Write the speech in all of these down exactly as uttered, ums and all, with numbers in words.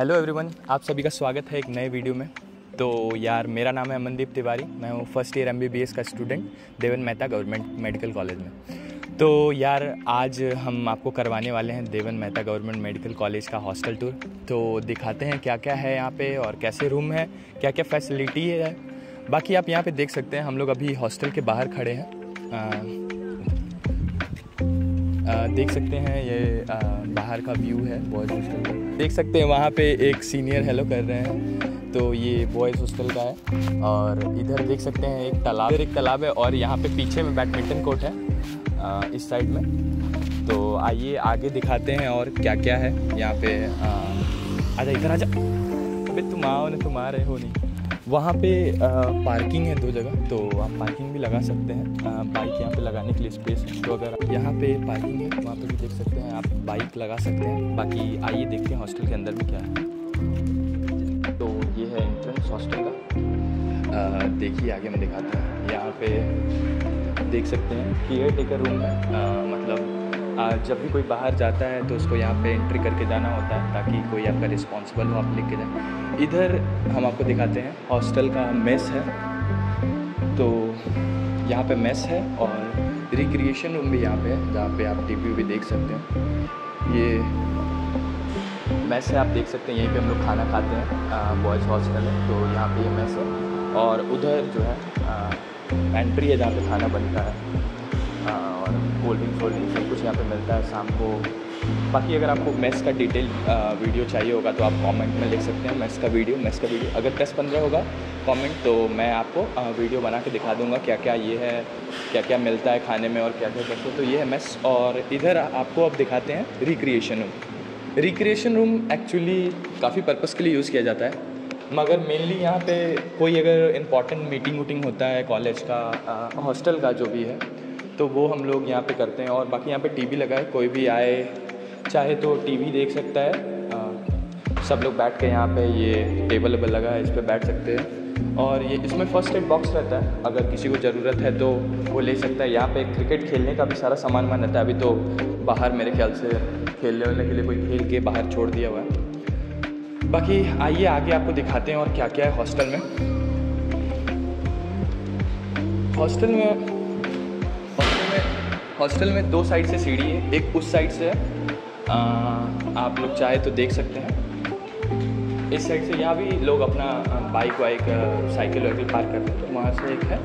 Hello everyone, आप सभी का स्वागत है एक नए वीडियो में। तो यार मेरा नाम है अमनदीप तिवारी, मैं हूँ फर्स्ट ईयर एमबीबीएस का student Devan Mehta government medical college में। तो यार आज हम आपको करवाने वाले हैं Devan Mehta government medical college का हॉस्टल टूर। तो दिखाते हैं क्या क्या है यहाँ पे और कैसे रूम है, क्या क्या फैसिलिटी है। बाकी आप यहाँ पर देख सकते हैं, हम लोग अभी हॉस्टल के बाहर खड़े हैं। आ, आ, देख सकते हैं ये आ, बाहर का व्यू है बॉयज़ हॉस्टल का। देख सकते हैं वहाँ पे एक सीनियर हेलो कर रहे हैं। तो ये बॉयज़ हॉस्टल का है। और इधर देख सकते हैं एक तालाब एक तालाब है और यहाँ पे पीछे में बैडमिंटन कोर्ट है आ, इस साइड में। तो आइए आगे दिखाते हैं और क्या क्या है यहाँ पे। आजा इधर आजा, अबे तुम आओ ना, तुम आ रहे हो नहीं। वहाँ पे आ, पार्किंग है दो जगह, तो आप पार्किंग भी लगा सकते हैं। बाइक यहाँ पे लगाने के लिए स्पेस, तो अगर आप यहाँ पे पार्किंग है वहाँ पे भी देख सकते हैं, आप बाइक लगा सकते हैं। बाकी आइए देखते हैं हॉस्टल के अंदर में क्या है। तो ये है एंट्रेंस हॉस्टल का, देखिए आगे मैं दिखाता हूँ। यहाँ पे देख सकते हैं केयर टेकर रूम है, आ, मतलब आ, जब भी कोई बाहर जाता है तो उसको यहाँ पे एंट्री करके जाना होता है ताकि कोई आपका रिस्पॉन्सिबल हो, आप लेके जाए। इधर हम आपको दिखाते हैं हॉस्टल का मेस है, तो यहाँ पे मेस है और रिक्रिएशन रूम भी यहाँ पे है जहाँ पे आप टीवी भी देख सकते हैं। ये मेस है, आप देख सकते हैं यहीं पे हम लोग खाना खाते हैं, बॉयज़ हॉस्टल है तो यहाँ पे ये मेस है। और उधर जो है एंट्री है जहाँ पे खाना बनता है आ, और कोल्ड ड्रिंक कोल्ड ड्रिंक सब कुछ यहाँ पे मिलता है शाम को। बाकी अगर आपको मेस का डिटेल वीडियो चाहिए होगा तो आप कमेंट में लिख सकते हैं मेस का वीडियो मेस का वीडियो अगर दस पंद्रह होगा कमेंट तो मैं आपको आ, वीडियो बना के दिखा दूंगा क्या क्या ये है, क्या क्या मिलता है खाने में और क्या क्या करते हैं। तो ये है मेस। और इधर आपको अब दिखाते हैं recreation room. Recreation room actually काफ़ी पर्पज़ के लिए यूज़ किया जाता है, मगर मेनली यहाँ पे कोई अगर इम्पॉर्टेंट मीटिंग वूटिंग होता है कॉलेज का, हॉस्टल का जो भी है, तो वो हम लोग यहाँ पे करते हैं। और बाकी यहाँ पे टीवी लगा है, कोई भी आए चाहे तो टीवी देख सकता है। आ, सब लोग बैठ के यहाँ पे ये टेबल वेबल लगा है, इस पे बैठ सकते हैं। और ये इसमें फर्स्ट एड बॉक्स रहता है, अगर किसी को ज़रूरत है तो वो ले सकता है। यहाँ पे क्रिकेट खेलने का भी सारा सामान वामान रहता है। अभी तो बाहर मेरे ख्याल से खेलने वेलने के लिए कोई खेल के बाहर छोड़ दिया हुआ है। बाकी आइए आगे आपको दिखाते हैं और क्या क्या है हॉस्टल में। हॉस्टल में हॉस्टल में दो साइड से सीढ़ी है, एक उस साइड से है, आ, आप लोग चाहे तो देख सकते हैं। इस साइड से यहाँ भी लोग अपना बाइक वाइक साइकिल वाइकिल पार्क करते हैं, तो वहाँ से एक है,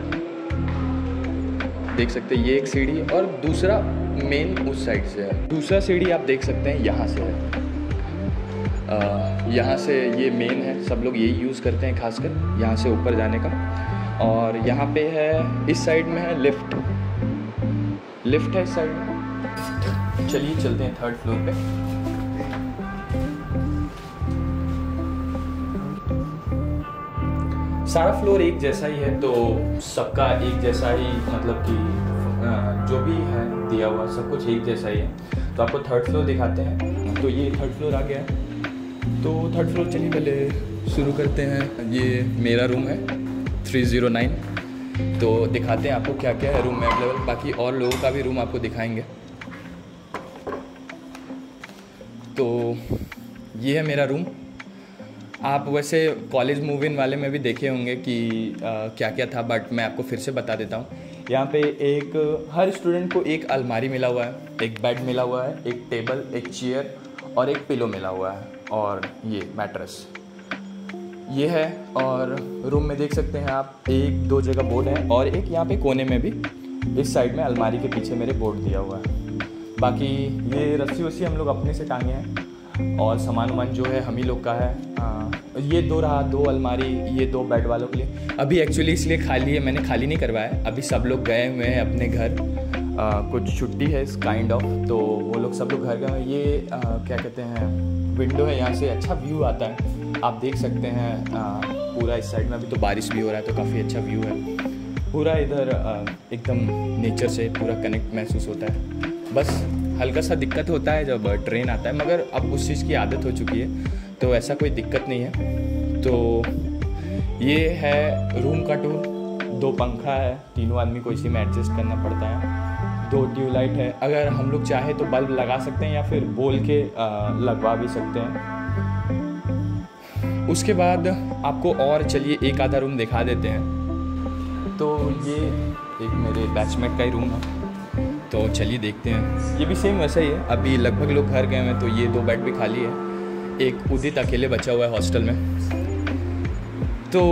देख सकते हैं ये एक सीढ़ी और दूसरा मेन उस साइड से है। दूसरा सीढ़ी आप देख सकते हैं यहाँ से है, यहाँ से ये मेन है, सब लोग यही यूज़ करते हैं खासकर यहाँ से ऊपर जाने का। और यहाँ पे है इस साइड में है लिफ्ट लिफ्ट है इस साइड में। चलिए चलते हैं थर्ड फ्लोर पे। सारा फ्लोर एक जैसा ही है, तो सबका एक जैसा ही, मतलब कि जो भी है दिया हुआ सब कुछ एक जैसा ही है। तो आपको थर्ड फ्लोर दिखाते हैं। तो ये थर्ड फ्लोर आ गया है, तो थर्ड फ्लोर चलिए पहले शुरू करते हैं। ये मेरा रूम है थ्री ज़ीरो नाइन, तो दिखाते हैं आपको क्या क्या है रूम में अवेलेबल। बाकी और लोगों का भी रूम आपको दिखाएंगे। तो ये है मेरा रूम। आप वैसे कॉलेज मूव इन वाले में भी देखे होंगे कि आ, क्या क्या था, बट मैं आपको फिर से बता देता हूँ। यहाँ पे एक हर स्टूडेंट को एक अलमारी मिला हुआ है, एक बेड मिला हुआ है, एक टेबल, एक चेयर और एक पिलो मिला हुआ है, और ये मैट्रेस ये है। और रूम में देख सकते हैं आप एक दो जगह बोर्ड है और एक यहाँ पे कोने में भी इस साइड में अलमारी के पीछे मेरे बोर्ड दिया हुआ है। बाकी ये रस्सी वस्सी हम लोग अपने से टांगे हैं और सामान वामान जो है हम ही लोग का है। आ, ये दो रहा दो अलमारी, ये दो बेड वालों के लिए। अभी एक्चुअली इसलिए खाली है, मैंने खाली नहीं करवाया, अभी सब लोग गए हुए हैं अपने घर, आ, कुछ छुट्टी है इस काइंड ऑफ, तो वो लोग सब लोग घर गए हैं। ये आ, क्या कहते हैं विंडो है, यहाँ से अच्छा व्यू आता है, आप देख सकते हैं आ, पूरा इस साइड में। अभी तो बारिश भी हो रहा है तो काफ़ी अच्छा व्यू है पूरा इधर, एकदम नेचर से पूरा कनेक्ट महसूस होता है। बस हल्का सा दिक्कत होता है जब ट्रेन आता है, मगर अब उस चीज़ की आदत हो चुकी है तो ऐसा कोई दिक्कत नहीं है। तो ये है रूम का टूर। दो पंखा है, तीनों आदमी को इसी में एडजस्ट करना पड़ता है। दो ट्यूबलाइट है, अगर हम लोग चाहे तो बल्ब लगा सकते हैं या फिर बोल के लगवा भी सकते हैं। उसके बाद आपको और चलिए एक आधा रूम दिखा देते हैं। तो ये एक मेरे बैचमेट का ही रूम है, तो चलिए देखते हैं। ये भी सेम वैसा ही है, अभी लगभग लोग घर गए हैं तो ये दो बेड भी खाली है, एक उदित अकेले बचा हुआ है हॉस्टल में। तो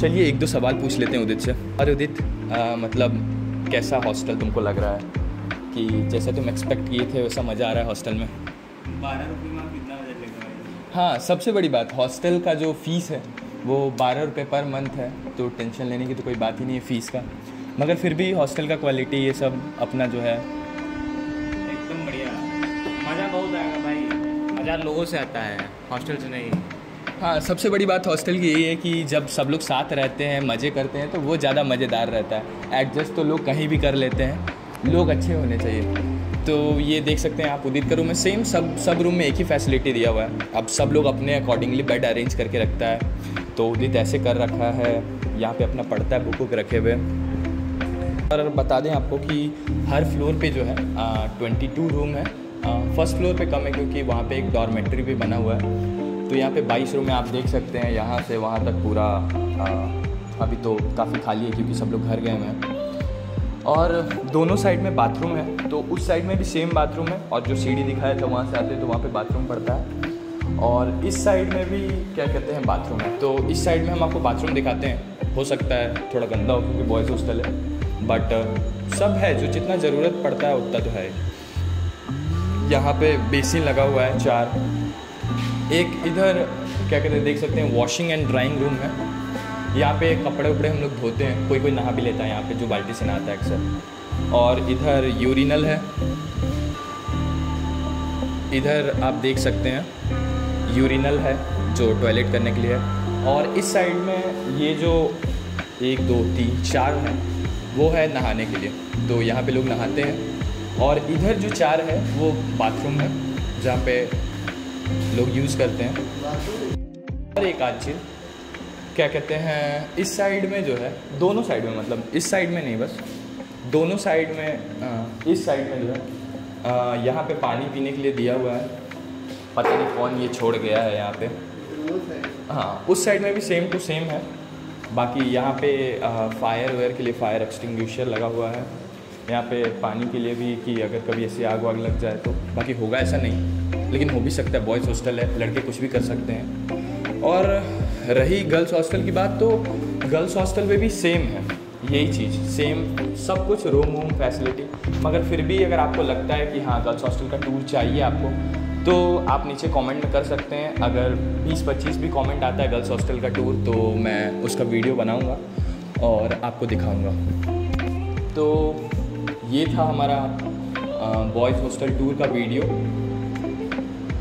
चलिए एक दो सवाल पूछ लेते हैं उदित से। और उदित आ, मतलब कैसा हॉस्टल तुमको लग रहा है, कि जैसा तुम एक्सपेक्ट किए थे वैसा मज़ा आ रहा है हॉस्टल में? बारह रुपये में कितना बजट लेगा? हाँ, सबसे बड़ी बात हॉस्टल का जो फ़ीस है वो बारह रुपये पर मंथ है, तो टेंशन लेने की तो कोई बात ही नहीं है फ़ीस का। मगर फिर भी हॉस्टल का क्वालिटी ये सब अपना जो है एकदम बढ़िया। मज़ा बहुत आएगा भाई, मज़ा लोगों से आता है, हॉस्टल से नहीं। हाँ, सबसे बड़ी बात हॉस्टल की यही है कि जब सब लोग साथ रहते हैं, मज़े करते हैं, तो वो ज़्यादा मज़ेदार रहता है। एडजस्ट तो लोग कहीं भी कर लेते हैं, लोग अच्छे होने चाहिए। तो ये देख सकते हैं आप उदित का रूम में सेम सब सब रूम में एक ही फैसिलिटी दिया हुआ है। अब सब लोग अपने अकॉर्डिंगली बेड अरेंज करके रखता है, तो उदित ऐसे कर रखा है, यहाँ पे अपना पढ़ता है, बुक वुक रखे हुए। और बता दें आपको कि हर फ्लोर पे जो है ट्वेंटी टू रूम है। फर्स्ट फ्लोर पे कम है क्योंकि वहाँ पे एक डॉर्मेट्री भी बना हुआ है, तो यहाँ पे बाईस रूम है। आप देख सकते हैं यहाँ से वहाँ तक पूरा आ, अभी तो काफ़ी खाली है क्योंकि सब लोग घर गए हुए हैं। और दोनों साइड में बाथरूम है, तो उस साइड में भी सेम बाथरूम है, और जो सीढ़ी दिखाया था वहाँ से आते हैं तो वहाँ पे बाथरूम पड़ता है। और इस साइड में भी क्या कहते हैं बाथरूम है, तो इस साइड में हम आपको बाथरूम दिखाते हैं। हो सकता है थोड़ा गंदा हो क्योंकि बॉयज़ हॉस्टल है, बट सब है, जो जितना ज़रूरत पड़ता है उतना तो है। यहाँ पर बेसिन लगा हुआ है चार, एक इधर क्या कहते हैं देख सकते हैं वॉशिंग एंड ड्राइंग रूम है। यहाँ पे कपड़े उपड़े हम लोग धोते हैं, कोई कोई नहा भी लेता है यहाँ पे, जो बाल्टी से नहाता है अक्सर। और इधर यूरिनल है, इधर आप देख सकते हैं यूरिनल है जो टॉयलेट करने के लिए है। और इस साइड में ये जो एक दो तीन चार है वो है नहाने के लिए, तो यहाँ पे लोग नहाते हैं। और इधर जो चार है वो बाथरूम है जहाँ पे लोग यूज़ करते हैं। और एक आध चीज़ क्या कहते हैं इस साइड में जो है, दोनों साइड में, मतलब इस साइड में नहीं बस दोनों साइड में, आ, इस साइड में जो है यहाँ पे पानी पीने के लिए दिया हुआ है। पता नहीं कौन ये छोड़ गया है यहाँ पे। हाँ, उस साइड में भी सेम टू सेम है। बाकी यहाँ पे फायर वायर के लिए फायर एक्सटिंग्विशर लगा हुआ है, यहाँ पे पानी के लिए भी, कि अगर कभी ऐसी आग वाग लग जाए तो। बाकी होगा ऐसा नहीं, लेकिन हो भी सकता है, बॉयज़ हॉस्टल है, लड़के कुछ भी कर सकते हैं। और रही गर्ल्स हॉस्टल की बात, तो गर्ल्स हॉस्टल में भी सेम है यही चीज़, सेम सब कुछ, रूम वूम फैसिलिटी। मगर फिर भी अगर आपको लगता है कि हाँ गर्ल्स हॉस्टल का टूर चाहिए आपको, तो आप नीचे कमेंट में कर सकते हैं। अगर बीस पच्चीस भी कमेंट आता है गर्ल्स हॉस्टल का टूर, तो मैं उसका वीडियो बनाऊँगा और आपको दिखाऊँगा। तो ये था हमारा बॉयज़ हॉस्टल टूर का वीडियो।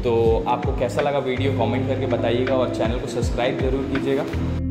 तो आपको कैसा लगा वीडियो कमेंट करके बताइएगा, और चैनल को सब्सक्राइब ज़रूर कीजिएगा।